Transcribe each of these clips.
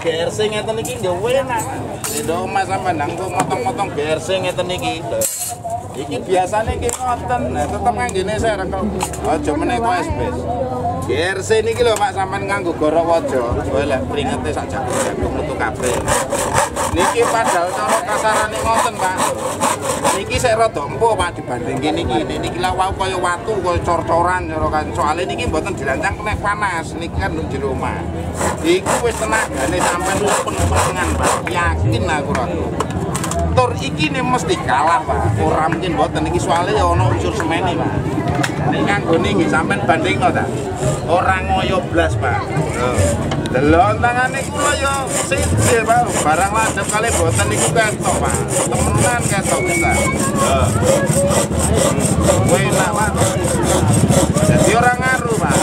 GRC ngeten iki yo enak. Lho Mas sampean nang motong-motong GRC ngeten iki. Iki biasane iki ngoten, tetep nganggene serekel. Aja meneh kok SBS. GRC niki lho Mas sampean nganggo gorok waja. Lek pringete sak jagung metu kabeh. Niki padahal cara kasarane ngoten, Pak. Niki sik rada empuk, Pak, dibandingke niki. Niki lawau kaya watu, kaya cor-coran cara kan. Soale niki mboten dirancang kena panas, niki kan di rumah. Iki wis tenagane sampean penuh-penuhan, Pak. Yakin aku ra. Tur iki ne mesti kalah, Pak. Ora mungkin mboten niki soale ya ana unsur semene, Pak. Nek nganggone nggih sampean bandingno ta. Ora ngoyo blas, Pak. Delok tangane kula yo siji Pak, barang ladep kali boten niku ketok Pak. Temenan ketok kita. Heeh. Kuwi nak Pak. Dadi ora ngaruh Pak.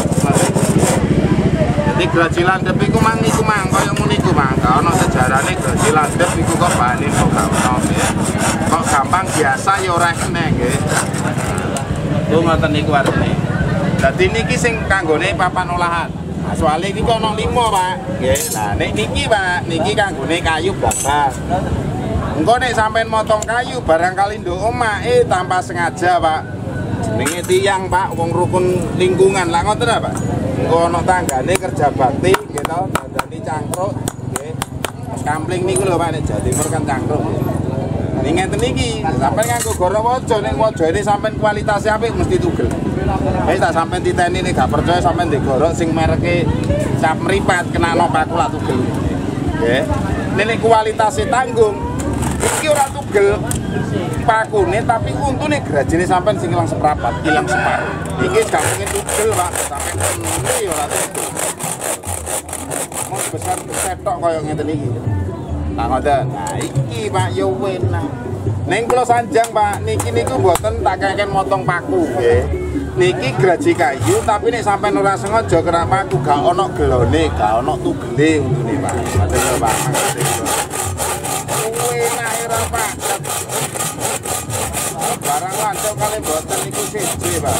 Dadi graji landep iku mang niku mang kaya ngene iku Pak. Ono sejarane graji landep iku kok bali kok gampang ya. Kok gampang biasa ya ora kene nggih. Lho ngoten niku artine. Dadi niki sing kanggone papan olahan. Soalnya ini kono limo Pak. Nah, niki Pak, niki kanggone kayu bakar. Engko nek sampean motong kayu barangkali nduk omahe tanpa sengaja Pak. Jenenge tiyang Pak, wong rukun lingkungan. Lah ngoten Pak. Engko ana tanggane kerja bakti nggih to, dandani cangkruk nggih. Kampling niku lho Pak nek Jatimur kan cangkruk. Ning ngeten iki, sampean nganggo goro waja nek wajane sampean kualitasé apik mesti tugel. Wis tak sampean titeni nek gak percaya sampean digorok sing mereke cap mripat kenano paku lak tugel. Nggih. Nek kualitasé tanggung iki ora tugel pakune tapi untune grajine sampean sing ilang seprapat, ilang separuh. Iki gak mungkin tugel Pak, sampean ngene ya ora tugel. Mos besar ketok koyo ngeten iki. Nah, iki Pak yo enak. Ning kula sanjang Pak, niki niku mboten tak keken motong paku nggih. Niki graji kayu tapi nek sampean ora sengaja kena paku gak ana gelone, gak ana tugele untune Pak. Matur nuwun Pak. Enak ora Pak. Barang lancip kali mboten niku siji Pak.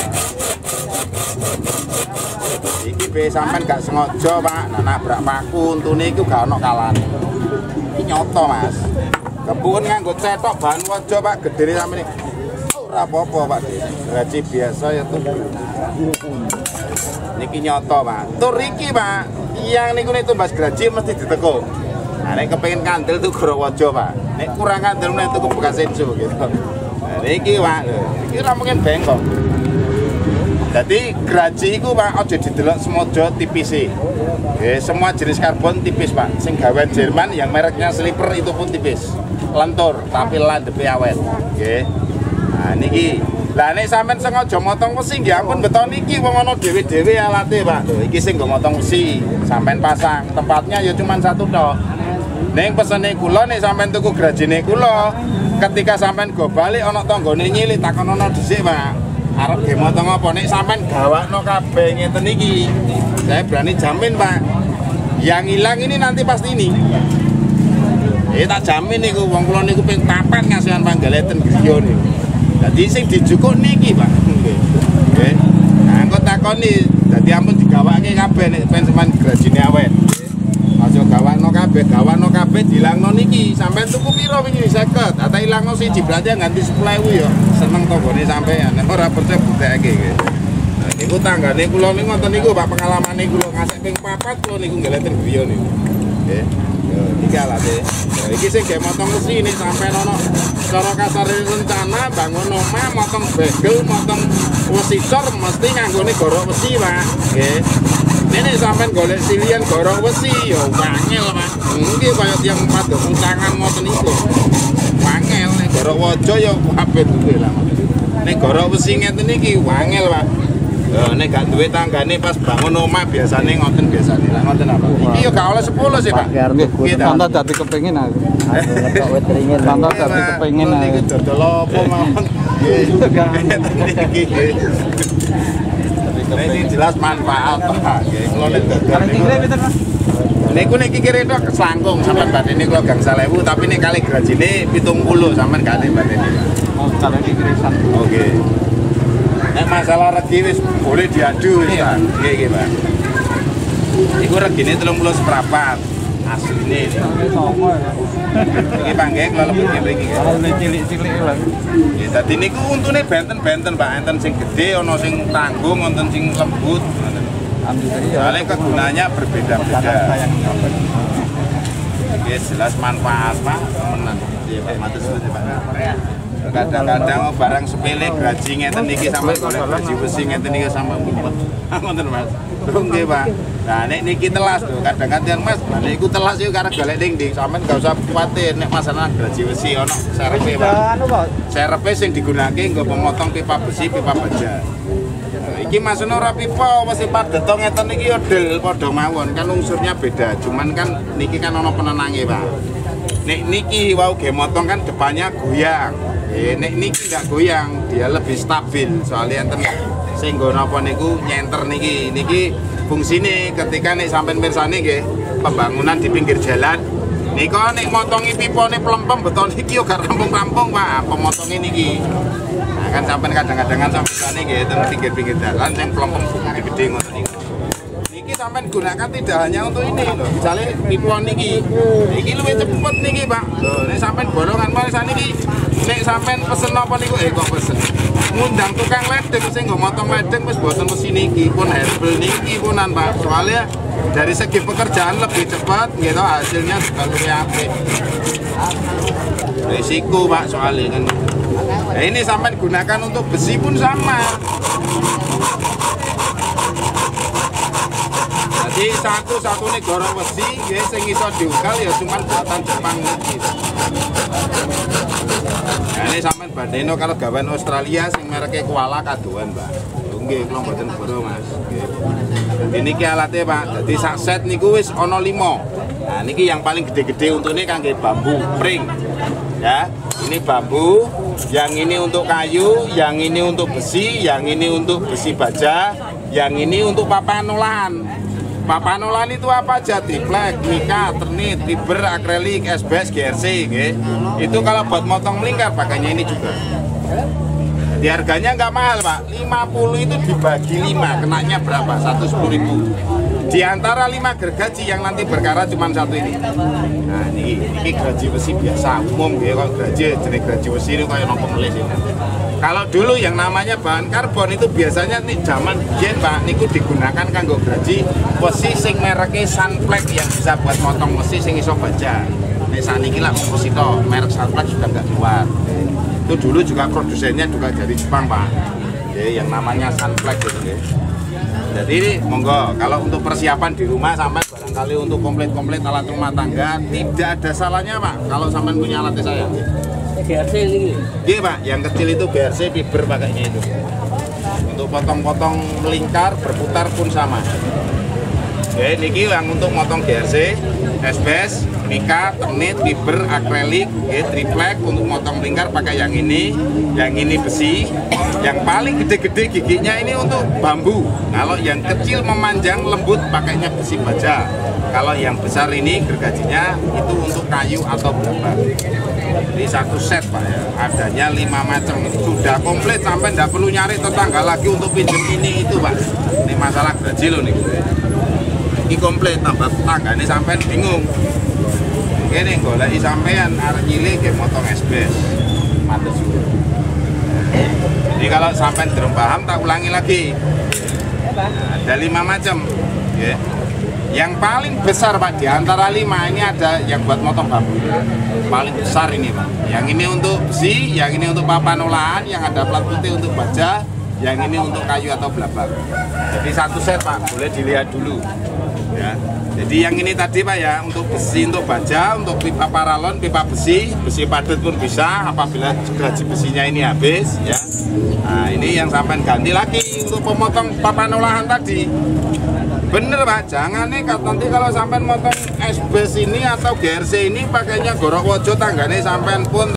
Iki be sampean gak sengaja Pak, nabrak paku untune iku gak ana kalane. Nyoto Mas. Kepun nganggo cetok bahan waja Pak gedene sampeyan. Ora apa-apa Pak. Gaji biasa ya tuh. Niki nyoto Pak. Tur iki Pak, yang niku nek tumbas graji mesti ditekuk. Nah nek kepengin kandel tuh goro waja Pak. Nek kurang kandel nek tuku bekas enjo gitu. Nah niki Pak. Iki ora mungkin bengkok. Jadi graji iku Pak aja didelok semojo tipise. Nggih, semua jenis karbon tipis Pak. Sing gawean Jerman yang mereknya Slipper itu pun tipis. Lentur tapi landepe awet. Nggih. Nah niki. Lah nek sampean sengaja motong wesi nggih ampun beton niki wong ana dhewe-dhewe alate Pak. Lho iki sing nggo motong wesi, sampean pasang. Tempatnya ya cuma satu tok. Ning pesene kula nek sampean tuku grajine kula, ketika sampean go bali ana tanggane nyilih takonono dhisik Pak. Arep ge motong apa nek sampean gawakno kabeh ngeten iki. Saya berani jamin Pak. Yang hilang ini nanti pasti ini. Tak jamin niku wong kula niku ping papat ngasihan panggaleten griya niku. Dadi sing dijukuk niki Pak. Nggih. Nggih. Nah, engko takoni dadi ampun digawake kabeh nek sampean grajine awet. Aja gawakno kabeh dilangno niki. Sampean tuku piro wingi 50 atau ilangno siji berarti ganti 10.000 ya. Seneng tanggane sampean ora percaya budheke iki. Nah niku tanggane kula niku ngoten niku Pak pengalamane kula ngasek ping 4 kula niku ngeleten griya niku. Nggih. Yo iki alate. Iki sing ge motong wesi nek sampean ana cara kasare rencana bangun omah motong begel motong wesi cor mesti nganggone gorok wesi Pak. Nggih. Nek sampean golek silian gorok wesi yo wangel Pak. Nggih kaya tiyang padha kancangan ngoten niku. Wangel nek gorok waja ya kabeh duwe lah. Nek gorok wesi ngeten iki wangel Pak. Lho nek gak duwe tanggane pas bangun omah biasane ngoten biasane. Lah ngoten apa? Iki yo gak oleh 10 sih Pak. Contoh dadi kepengin aku. Letok wit ringin contoh dadi kepengin. Niku dodol opo mawon. Nggih. Ini jelas manfaat Pak. Nggih. Lho nek dadi niku nek iki kere tok selangkung sampean batene kula gangsal 1000 tapi nek kali grajine 70 sampean gak nek batene. Oh, sampean iki kere satu. Oke. Nek masalah regi wis boleh diadu wis Pak. Nggih, Pak. Iku regine 30 seprapat. asline sampai soko ya. Iki panggek lelebet mriki ya. Lelebet cilik-cilik lho. Nggih, dadi niku untune benten-benten, Pak. Enten sing gedhe, ana sing tanggung, wonten sing lembut, ngoten. Soale kegunaannya berbeda-beda. Nggih, jelas manfaat, Pak. Temenan. Nggih, Pak. Matur suwun, Pak. Kadang-kadang barang sepele graji ngeten iki sampe golek graji besi ngeten iki sampe mumet. Ngoten, Mas. Nggih, Pak. Nah, nek niki telas lho, kadang-kadang Mas, balik iku telas yo karep golek ning ndi. Sampeyan enggak usah kuwatir nek masalah graji besi ono serepe, Pak. Serepe sing digunakake nggo pemotong pipa besi, pipa baja. Iki masune ora pipa, wis padha to ngeten iki yo del padha mawon. Kan unsurnya beda, cuman kan niki kan ono penenange, Pak. Nek niki wau ge motong kan depannya goyang. Nek niki nggak goyang, dia lebih stabil. Soalnya enten sing nggo napa niku nyenter niki. Niki fungsine ketika nek sampean mirsani nggih, pembangunan di pinggir jalan. Nika nek motongi pipane plempem beton iki yo gak rampung-rampung, Pak. Pemotongi niki. Nah, kan sampean kadang-kadang sampean nggih teng pinggir-pinggir jalan sing plempem bungane gede ngoten niku. Niki sampean gunakan tidak hanya untuk ini lho. Misale pipon niki. Iki luwih cepet niki, Pak. Lho, nek sampean bolongan mirsani niki, nek sampean pesen apa niku kok pesen. Ngundang tukang ledeng sing nggo motong ledeng wis boten mesin niki, pun handle niki punan, Pak. Soalnya dari segi pekerjaan lebih cepat gitu, hasilnya juga lebih apik. Risiko, Pak, soalnya kan. Nah, ini sampean gunakan untuk besi pun sama. Jadi satu-satunya gorong besi ya sing iso diukal ya cuman buatan Jepang niki. Nah, ini sampean bandingno kalau gawean Australia sing mereke Kuala kaduan, Pak. Nggih, kula mboten boro, Mas. Nggih. Dadi niki alate, Pak. Dadi sak set niku wis ana 5. Nah, niki yang paling gede-gede untune kangge bambu pring. Ya, ini bambu, yang ini untuk kayu, yang ini untuk besi, yang ini untuk besi baja, yang ini untuk papan olahan. Papan olahan itu apa aja? Tiplek, Mika, ternit, fiber, akrilik, SBS, GRC, nggih. Itu kalau buat motong melingkar pakainya ini juga. Di harganya nggak mahal, Pak. 50 itu dibagi 5, kenanya berapa? 110.000. Di antara 5 gergaji yang nanti berkara cuma satu ini. Nah, ini gergaji besi biasa umum ya, kalau gergaji jenis gergaji besi ini kayak nopo ngelis ya. Kalau dulu yang namanya bahan karbon itu biasanya nih zaman biyen, Pak, niku digunakan kanggo gergaji besi sing mereke Sunflex yang bisa buat motong besi sing iso baja. Nek saniki lah besi to, merek Sunflex sudah nggak keluar. Itu dulu juga produsennya juga dari Jepang, Pak. Ya, yang namanya Sunflex gitu ya. Jadi monggo kalau untuk persiapan di rumah sampai barangkali untuk komplit-komplit alat rumah tangga tidak ada salahnya, Pak, kalau sampai punya alatnya saya. GRC ini. Iya, Pak, yang kecil itu GRC fiber pakainya itu. Untuk potong-potong melingkar berputar pun sama. Ya, niki yang untuk motong GRC, SBS, Mika, ternit, fiber, akrilik, ya, triplek untuk motong melingkar pakai yang ini besi. Yang paling gede-gede giginya ini untuk bambu. Kalau yang kecil memanjang lembut pakainya besi baja. Kalau yang besar ini gergajinya itu untuk kayu atau berapa. Jadi satu set, Pak, ya. Adanya 5 macam. Sudah komplit sampai tidak perlu nyari tetangga lagi untuk pinjem ini itu, Pak. Ini masalah gergaji loh nih. Ini komplit tambah tetangga ini sampai bingung. Ini golek sampean arek cilik ge motong SBS. Matur suwun. Jadi kalau sampai belum paham, tak ulangi lagi. Ada 5 macam. Yeah. Yang paling besar, Pak, di antara 5 ini ada yang buat motong bambu. Paling besar ini, Pak. Yang ini untuk besi, yang ini untuk papan olahan, yang ada plat putih untuk baja, yang ini untuk kayu atau blabak. Jadi satu set, Pak, boleh dilihat dulu. Ya. Jadi yang ini tadi, Pak, ya, untuk besi, untuk baja, untuk pipa paralon, pipa besi, besi padat pun bisa apabila gergaji besinya ini habis, ya. Nah, ini yang sampai ganti lagi untuk pemotong papan olahan tadi. Bener, Pak, jangan nih nanti kalau sampai motong SBS ini atau GRC ini pakainya gorok wojo tanggane sampai pun